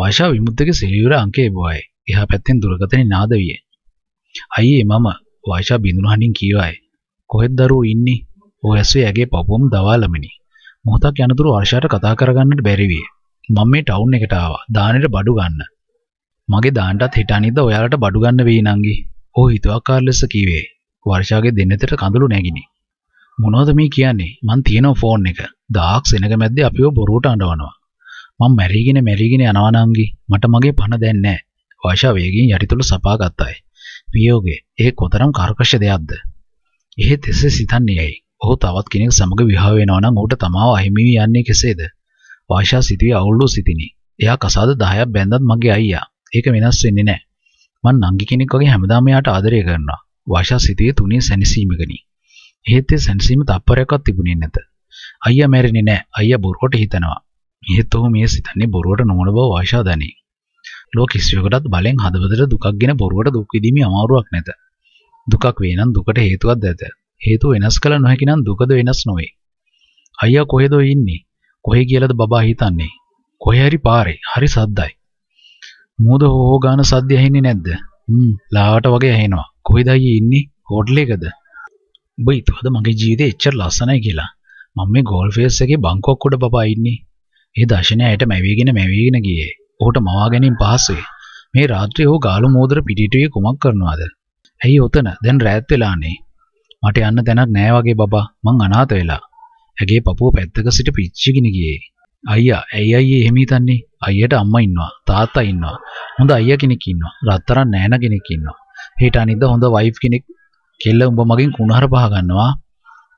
වාෂා විමුක්තිගේ සිරියුර අංකය එබුවායි. එහා පැත්තෙන් දුරකතනේ නාද විය. "අයියේ මම" වාෂා බිඳුණු හඬින් කීවායි. "කොහෙද දරුවෝ ඉන්නේ?" "ඔය ඇස්සේ ඇගේ පපුවම දවාලමිනි." මොහොතක් යනතුරු වර්ෂාට කතා කරගන්නට බැරි විය. "මම මේ ටවුන් එකට ආවා. දානෙට බඩු ගන්න." "මගේ දානටත් හිටානින්ද ඔයාලට බඩු ගන්න වෙයි නංගි." "ඔව්" හිතුවක්කාර ලෙස කීවේ. වර්ෂාගේ දෙනෙතට කඳුළු නැගිනි. "මොනවද මේ කියන්නේ? මං තියනවා ෆෝන් එක. දාහක් සෙනග මැද්දේ අපිව බොරුවට අඬවනවා." "මම මැරිගෙන යනවා නංගි. මට මගේ පණ දැන් නැහැ." වාෂා වේගයෙන් යටිතුල සපා ගත්තායි. "වියෝගේ, ඒක කොතරම් කාර්කශ දෙයක්ද?" "එහෙත් එසේ සිතන්නේයි. ඔහු තවත් කෙනෙක් සමග විවාහ වෙනවා නම් ඌට තමාව අහිමි වී යන්නේ කෙසේද?" වාෂා සිටුවේ අවුල්ව සිටිනි. "එයා කසාද 10ක් බැඳද්දත් මගේ අයියා. ඒක වෙනස් වෙන්නේ නැහැ. මං නංගි කෙනෙක් වගේ හැමදාම එයාට ආදරය කරනවා." වාෂා සිටුවේ තුනේ සැනසීමකනි. "එහෙත් ඒ සැනසීම තප්පරයක්වත් තිබුණේ නැත. අයියා මැරෙන්නේ නැහැ. අයියා බොරුවට හිතනවා." "එහෙත් ඔහු මේ සිතන්නේ බොරුවට නොවන බව වාෂා දනී. ලෝක කිසිවෙකටත් බලෙන් හදවතට දුකක් ගෙන බොරුවට දුක් විඳීමේ අමාරුවක් නැත. දුකක් වේ නම් දුකට හේතුවක් නැත. हेतु वेनस कल नोहकि दुखद वेनस नोवे." "अय्या कोहेदो इन्नी? कोहे गियलाद बबा हितन्ने?" "कोहे हरि पारे, हरि सद्दाई." "मूद हो गान सद्य अहिन्ने नैद्द?" "लाहाट वगे अहिनवा." "कोहेद अय्या इन्नी? होटलेकद?" "ඔබ හිතුවද මගේ ජීවිතේ එච්චර ලස්සනයි කියලා? මම මේ ගෝල් ෆේස් එකේ බැංකොක් උඩ බබා ඉන්නේ." "ඒ දර්ශනය ඇයට මැවිගෙන ගියේ. ඔහුට මවා ගැනීම පහසුයි. මේ රාත්‍රියේ ඔහු ගාලු මෝදර පිටිටුවේ කුමක් කරනවද?" "ඇයි ඔතන? දැන් රැත් වෙලානේ." "මට යන්න තැනක් නෑ වගේ බබා. මං අනාථ වෙලා." "ඇගේ පපුව පැත්තක සිට පිච්චිගෙන ගියේ." "අයියා, ඇයි එහෙම හිතන්නේ? අයියට අම්මා ඉන්නවා, තාත්තා ඉන්නවා. හොඳ අයියා කෙනෙක් ඉන්නවා. රත්තරන් නෑන කෙනෙක් ඉන්නවා. හෙට අනිද්දා හොඳ වයිෆ් කෙනෙක්. කෙල්ල උඹ මගෙන් කුණහර පහ ගන්නවා."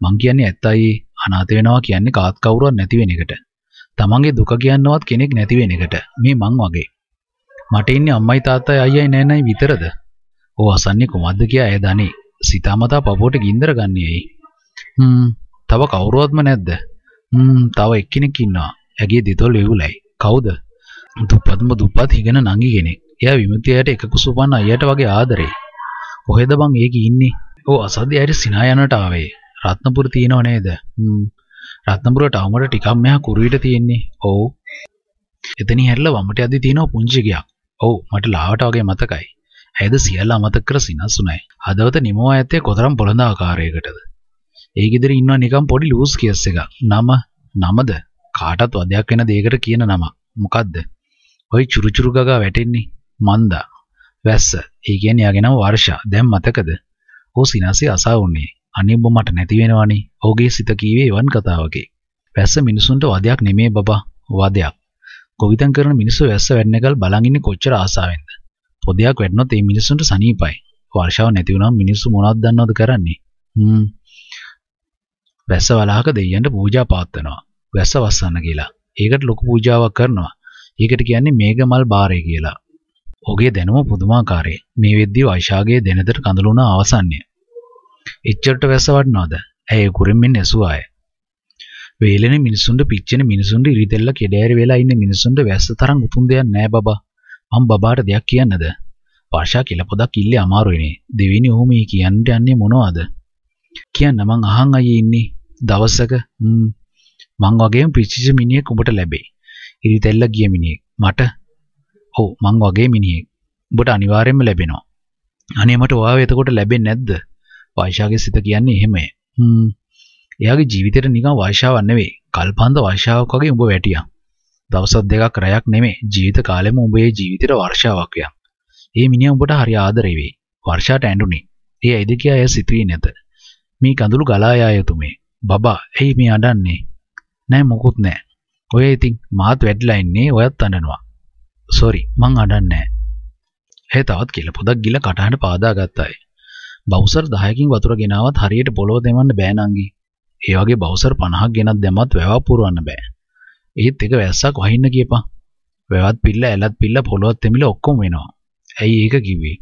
"මං කියන්නේ ඇත්ත අයියේ. අනාථ වෙනවා කියන්නේ කාත් කවුරුවත් නැති වෙන එකට. තමන්ගේ දුක කියන්නවත් කෙනෙක් නැති වෙන එකට. මේ මං වගේ. මට ඉන්නේ අම්මයි තාත්තයි අයියයි නෑනයි විතරද?" "ඔව් අසන්නේ කොහොමද කියලා ඇය දනේ. සිතාමතා පපුවට ගින්දර ගන්නේයි." "තව කවුරුවත්ම නැද්ද?" "තව එක්කෙනෙක් ඉන්නවා. ඇගේ දෙතොල් වේවුලයි." "කවුද?" දුප්පත් හිගෙන නංගි කෙනෙක්. එයා විමුක්තියට එක කුසුපන්න අයියට වගේ ආදරේ." "කොහෙද බං ඒකේ ඉන්නේ?" "ඔව් අසද්දි අයිට සිනා යනට ආවේ. රත්නපුර තියෙනව නේද?" "රත්නපුරට අවමට ටිකක් මෙහා කුරුවිට තියෙන්නේ." "ඔව්." "එතනින් හැරිලා වමට යද්දි තියෙනව පුංචි ගයක්." "ඔව් මට ලාවට වගේ මතකයි." ඇයද සියල්ල අමතක කර සිනසුනයි. හදවත නිමව ඇත්තේ කොතරම් පොළඳ ආකාරයකටද. "ඒ ගෙදර ඉන්නවා නිකම් පොඩි ලූස් කියස් එකක්. නමද කාටත් වදයක් වෙන දෙයකට කියන නම. මොකද්ද? "ඔයි චුරුචුරු ගගා වැටෙන්නේ." "මන්දා." "වැස්ස. ඒ කියන්නේ යාගේ නම වර්ෂා. දැන් මතකද?" "ඔව් සිනසී අසා වුණේ. අනේ ඔබ මට නැති වෙනවනේ." ඔහුගේ සිත කීවේ එවන් කතාවකේ. "වැස්ස මිනිසුන්ට වදයක් නෙමේ බබා. වදයක්. කොවිතං කරන මිනිස්සු වැස්ස වැඩනකල් බලන් ඉන්නේ කොච්චර ආසාවෙන්ද. පොදයක් වැටුණොත් ඒ මිනිස්සුන්ට සනීපයි. වර්ෂාව නැති වුණාම මිනිස්සු මොනවද දන්නවද කරන්නේ?" "වැස්ස වලහක දෙයියන්ට පූජා පාත්වනවා. වැස්ස වස්සන්න කියලා. ඒකට ලොකු පූජාවක් කරනවා. ඒකට කියන්නේ මේගමල් බාරේ කියලා." ඔහුගේ දැනුම පුදුමාකාරයි. මේ වෙද්දී වර්ෂාගේ දෙනෙතට කඳුළු වුණා අවසන්ය. "එච්චරට වැස්ස වටනවද?" ඇය කුරින්මින් ඇසුවාය. "වේලෙන මිනිස්සුන්ට පිච්චෙන මිනිස්සුන්ට ඉරිතෙල්ල කෙඩෑරි වෙලා ඉන්න මිනිස්සුන්ට වැස්ස තරම් උතුම් දෙයක් නෑ බබා. මම බබාට දෙයක් කියන්නද?" "වර්ෂා කියලා පොඩක් ඉල්ලේ අමාරුයිනේ. දෙවිනි ඔහු මේ කියන්නට යන්නේ මොනවද?" "කියන්න මං අහන් අයියේ ඉන්නේ. දවසක මං වගේම පිච්චිච මිනිහෙක් උඹට ලැබෙයි. ඉරිතෙල්ල ගිය මිනිහෙක්. මට ""ඔව් මං වගේ මිනිහෙක්. උඹට අනිවාර්යයෙන්ම ලැබෙනවා." "අනේ මට ඔයාව එතකොට ලැබෙන්නේ නැද්ද?" වර්ෂාගේ සිත කියන්නේ එහෙමයි. එයාගේ ජීවිතේට නිකන් වර්ෂාවක් නෙවෙයි. කල්පන්ද වර්ෂාවක් වගේ උඹ වැටියා. දවස් දෙකක් රැයක් නෙමෙයි. ජීවිත කාලෙම උඹේ ජීවිතේට වර්ෂාවක් යක්. ඒ මිනිහා උඹට හරි ආදරේ වෙයි." වර්ෂාට ඇඬුනේ. "ඒ ඇයිද කියා එයා සිතුවේ නැත. මේ කඳුළු ගලා යායතුමේ." "බබා, ඇයි මේ අඬන්නේ?" "නෑ මොකුත් නෑ. ඔය ඉතින් මාත් වැඩිලා ඉන්නේ. ඔයත් අඬනවා." "සෝරි මං අඬන්නේ නෑ." ඇය තවත් කියලා පොඩක් ගිල කටහඬ පාදා ගත්තායි. "බවුසර් 10කින් වතුර ගෙනාවත් හරියට පොළොව දෙමන්න බෑ නංගි. ඒ වගේ බවුසර් 50ක් ගෙනත් දැම්මත් වැවක් පුරවන්න බෑ. ඒත් එක වැස්සක් වහින්න කියපන්. වැවත් පිල්ල ඇලත් පිල්ල පොළොවත් තෙමිල ඔක්කොම වෙනවා." "ඇයි ඒක කිව්වේ?"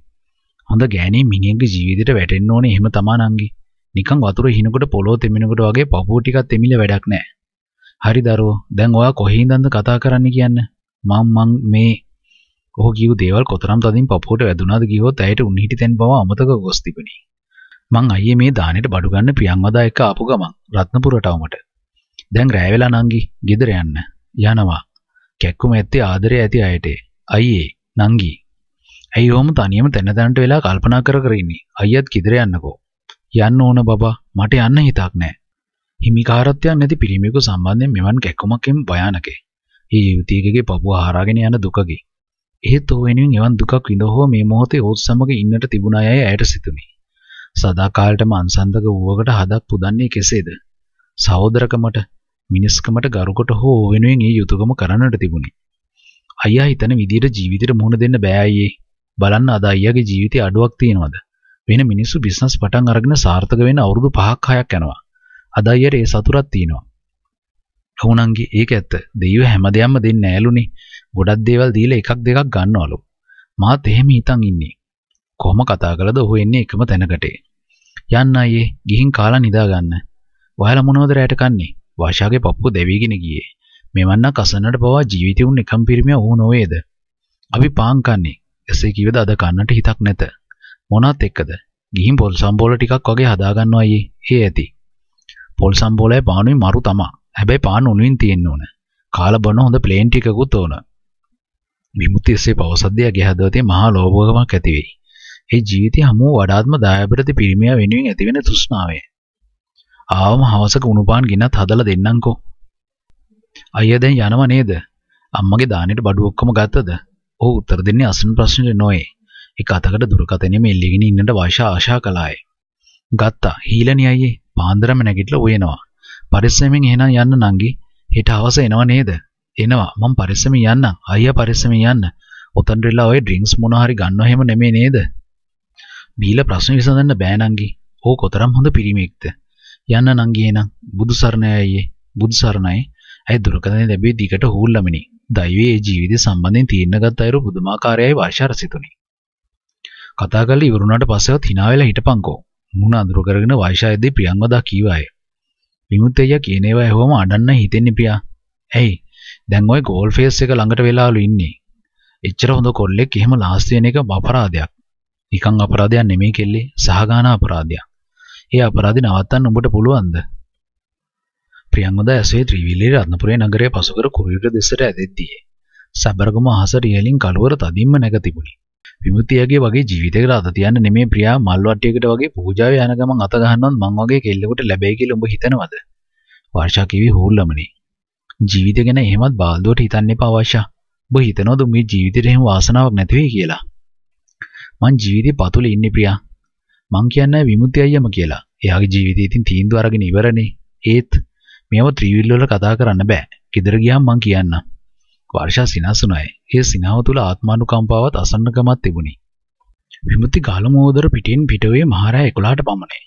"හොඳ ගෑණී මිනිහෙක්ගේ ජීවිතේට වැටෙන්න ඕනේ එහෙම තමා නංගි. නිකන් වතුර හිනකොට පොළොව තෙමිනකොට වගේ පපුව ටිකක් තෙමිල වැඩක් නෑ." "හරි දරුවෝ, දැන් ඔයා කොහේ ඉඳන්ද කතා කරන්නේ කියන්න. මං මේ" ඔහු කිව්ව දේවල් කොතරම් තදින් පපුවට වැදුනාද කිව්වොත් ඇයට උන්හිටි තැන් බව අමතක ගොස් තිබුණි. "මං අයියේ මේ දානෙට බඩු ගන්න ප්‍රියංවදා එක්ක ආපු ගමන් රත්නපුරටවමට. දැන් රෑ වෙලා නංගි, ගෙදර යන්න." "යනවා." කැක්කුම ඇත්තේ ආදරය ඇති අයට. අයියේ නංගි. ඇයි ඔහොම තනියම තැන තැනට වෙලා කල්පනා කර කර ඉන්නේ? අයියත් කිදර යන්නකෝ. යන්න ඕන බබා. මට යන්න හිතක් නැහැ. හිමිකාරත්වයක් නැති පිරිමියෙකු සම්බන්ධයෙන් මෙවන් කැක්කුමක් එම් භයානකයි. ඒ යුවතියකගේ පපුව හරාගෙන යන දුකකි. ඒත් ඔහු වෙනුවෙන් එවන් දුකක් විඳ හෝ මේ මොහොතේ ඔහුත් සමග ඉන්නට තිබුණ අයයි ඇයට සිතුණි. සදාකාලටම අන්සන්දක වූවකට හදක් පුදන්නේ කෙසේද? සහෝදරකමට මිනිස්කමට ගරුකොට හෝ ඔහු වෙනුවෙන් ඒ යුතුයකම කරන්නට තිබුණි. අයියා හිතන විදිහට ජීවිතේට මුහුණ දෙන්න බෑ අයියේ. බලන්න අද අයියාගේ ජීවිතේ අඩුවක් තියනවාද? වෙන මිනිස්සු බිස්නස් පටන් අරගෙන සාර්ථක වෙන්න අවුරුදු 5ක් 6ක් යනවා. අද අයියට ඒ සතුටක් තියෙනවා. ඔවුනංගි ඒක ඇත්ත. දෙයියෝ හැමදේම දෙන්නේ නෑලුනේ. ගොඩක් දේවල් දීලා එකක් දෙකක් ගන්නවලු. මාත් එහෙම හිතන් ඉන්නේ. කොහොම කතා කළද ඔහු එන්නේ එකම තැනකට. යන්න අයියේ ගිහින් කාලා නිදා ගන්න. ඔයාලා මොනවද රැයට කන්නේ? වාෂාගේ පප්පු දෙවිගෙන ගියේ. මෙවන්නක් අසන්නට පවා ජීවිතේ උන් එකම පිරිමියා ඕ නොවේද? අපි පාන් කන්නේ. එසේ කිව්වද අද කන්නට හිතක් නැත. මොනවත් එක්කද? ගිහින් පොල් සම්බෝල ටිකක් වගේ හදා ගන්නවා අයියේ. ඒ ඇති. පොල් සම්බෝලේ පානුයි මරු තමා. හැබැයි පාන් උණුවින් තියෙන්න ඕන. කාලා බොන හොඳ ප්ලේන් ටිකකුත් ඕන. විමුක්තිය එසේ පවසද්දී ඇගේ හදවතේ මහා ලෝභකමක් ඇති වෙයි. ඒ ජීවිතය හමුව වඩාත්ම දායබරති පිරිමියා වෙනුවෙන් ඇතිවෙන තෘෂ්ණාවය. ආවම හවසක උණු පාන් ගිනත් හදලා දෙන්නම්කෝ. අයියා දැන් යනව නේද? අම්මගේ දාණයට බඩු ඔක්කොම ගත්තද? ඔව් උත්තර දෙන්නේ අසන ප්‍රශ්නෙට නොවේ. එක අතකට දුරකතනෙම එල්ලගෙන ඉන්නට වාෂා ආශා කළාය. ගත්තා. හීලණි අයියේ පාන්දරම නැගිටලා උයනවා. පරිස්සමෙන් එහෙනම් යන්න නංගි. හෙට හවස එනව නේද? එනවා. මම පරිස්සමෙන් යන්නම්. අයියා පරිස්සමෙන් යන්න. උතන් දෙලා ඔය ඩ්‍රින්ක්ස් මොන හරි ගන්නව හැම නෙමෙයි නේද? බීලා ප්‍රශ්න විසඳන්න බෑ නංගි. ඕ කොතරම් හොඳ පිරිමියෙක්ද? යන්න නංගි එනං. බුදු සරණයි අයියේ. බුදු සරණයි. ඇයි දුරකතනේ ලැබෙයි දිකට හූල්ලමිනි. දෛවයේ ජීවිතය සම්බන්ධයෙන් තීරණ ගත් අයරු පුදුමාකාරයයි වාශාරසිතුනි. කතා කරලා ඉවරුණාට පස්සෙවත් hina වෙලා හිටපන්කෝ. මුණ අඳුර කරගෙන වායිෂායේදී ප්‍රියංවදා කීවාය. විමුක්ති අයියා කියන ඒවා ඇහුවම අඬන්න හිතෙන්නේ පියා. ඇයි? දැන් ඔය ගෝල් ෆේස් එක ළඟට වෙලාලු ඉන්නේ. එච්චර හොඳ කොල්ලෙක් එහෙම ලාස්ට් වෙන එක අපරාධයක්. නිකන් අපරාධයක් නෙමෙයි කෙල්ලේ, සහගාන අපරාධයක්. ඒ අපරාධේ නවත්තන්න උඹට පුළුවන්ද? ප්‍රියංගදා ඇසේ ත්‍රිවිලේ රත්නපුරේ නගරය පසුකර කුරියට දෙසට ඇදෙද්දී සබරගම අහස රියලින් කලවර තදින්ම නැග තිබුණි. විමුක්තියගේ වගේ ජීවිතයකට අත තියන්න නෙමෙයි ප්‍රියා, මල්වට්ටියකට වගේ පූජාවේ යන ගමන් අත ගහනවත් මං වගේ කෙල්ලෙකුට ලැබෙයි කියලා උඹ හිතනවද? වර්ෂා කිවි හූල්ලමනේ. ජීවිතය ගැන එහෙමත් බාල්දුවට හිතන්න එපා වර්ෂා. උඹ හිතනවද මේ ජීවිතේට එහෙම වාසනාවක් නැති වෙයි කියලා? මං ජීවිතේ පතුලේ ඉන්නේ ප්‍රියා. මං කියන්නේ විමුක්ති අයියම කියලා. එයාගේ ජීවිතේ ඉතින් තීන්දුව අරගෙන ඉවරනේ. ඒත් මේව ත්‍රිවිල් වල කතා කරන්න බෑ. ගෙදර ගියාම මං කියන්නම්. වර්ෂා සිනාසුණායි. ඒ සිනාව තුළ ආත්මානුකම්පාවත් අසන්නකමත් තිබුණි. විමුක්ති ගාලමෝදර පිටින් පිටවේ මහරෑ 11ට පමණයි.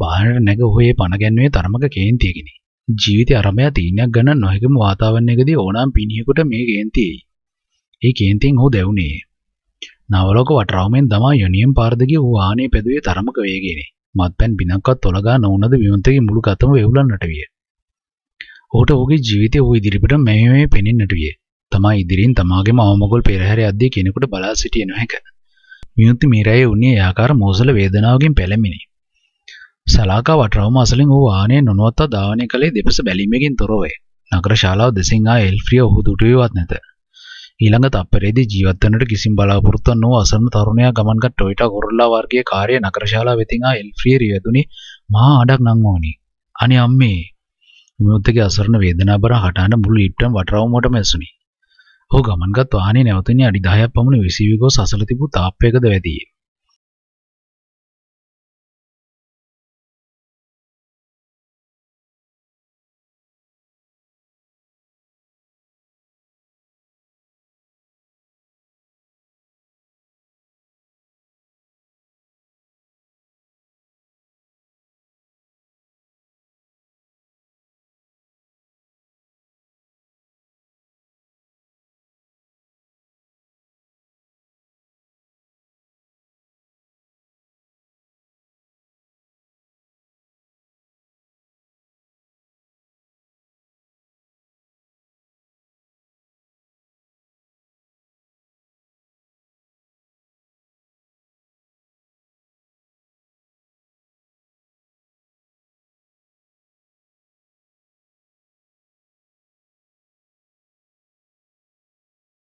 වාහනට නැග හොයේ පණ ගැන්වේ තරමක කේන්තියකිනි. ජීවිතය අරමය තීනයක් ගන්න නොහැකිම වාතාවරණයකදී ඕනෑම පිණියෙකුට මේ කේන්තියයි. ඒ කේන්තියෙන් ඔහු දැවුනේ. නවලෝක වටරවුමෙන් දමා යොනියම් පාරදගේ ඔහු වාහනේ පැදුවේ තරමක වේගෙනි. මත්පැන් බිනක්වත් තොලගා නොවුනද විමුක්තිගේ මුළු ගතම වෙවුලන්නට විය. ඔහුට ඔහුගේ ජීවිතය ඔහු ඉදිරිපිට මෙහෙම පෙනෙන්නට විය. තමා ඉදිරියෙන් තමාගේම අවමගොල් පෙරහැර යද්දී කෙනෙකුට බලා සිටිය නොහැක. විමුක්ති මීරයේ උන්නේ ආකාර මෝසල වේදනාවකින් පැලමිනි. සලාකා වටරවම අසලින් ඔහු ආනේ නොනවත්වා ධාවනය කළේ දෙපස බැලීමකින් තොරව. නගර ශාලාව දෙසින් ආ එල්ෆ්‍රිය ඔහු දුටුවේවත් නැත. ඊළඟ තප්පරයේදී ජීවත් වන්නට කිසිම බලාපොරොත්තුවක් නොව අසරණ තරුණයා ගමන් ගත් ටොයොටා කොරොල්ලා වර්ගයේ කාර්ය නගර ශාලාව වෙතින් ආ එල්ෆ්‍රිය රියදුනි මහා අඩක් නංගෝනි. අනේ අම්මේ. විමුක්තිගේ අසරණ වේදනාවබර හටාන මුළු ඉප්ටම් වටරවමටම ඇසුනි. ඔහු ගමන්ගත් වාහනේ නැවතුනේ අඩි 10ක් පමණ විසීවි ගොස් අසල තිබූ තාප්පයකද වැදී.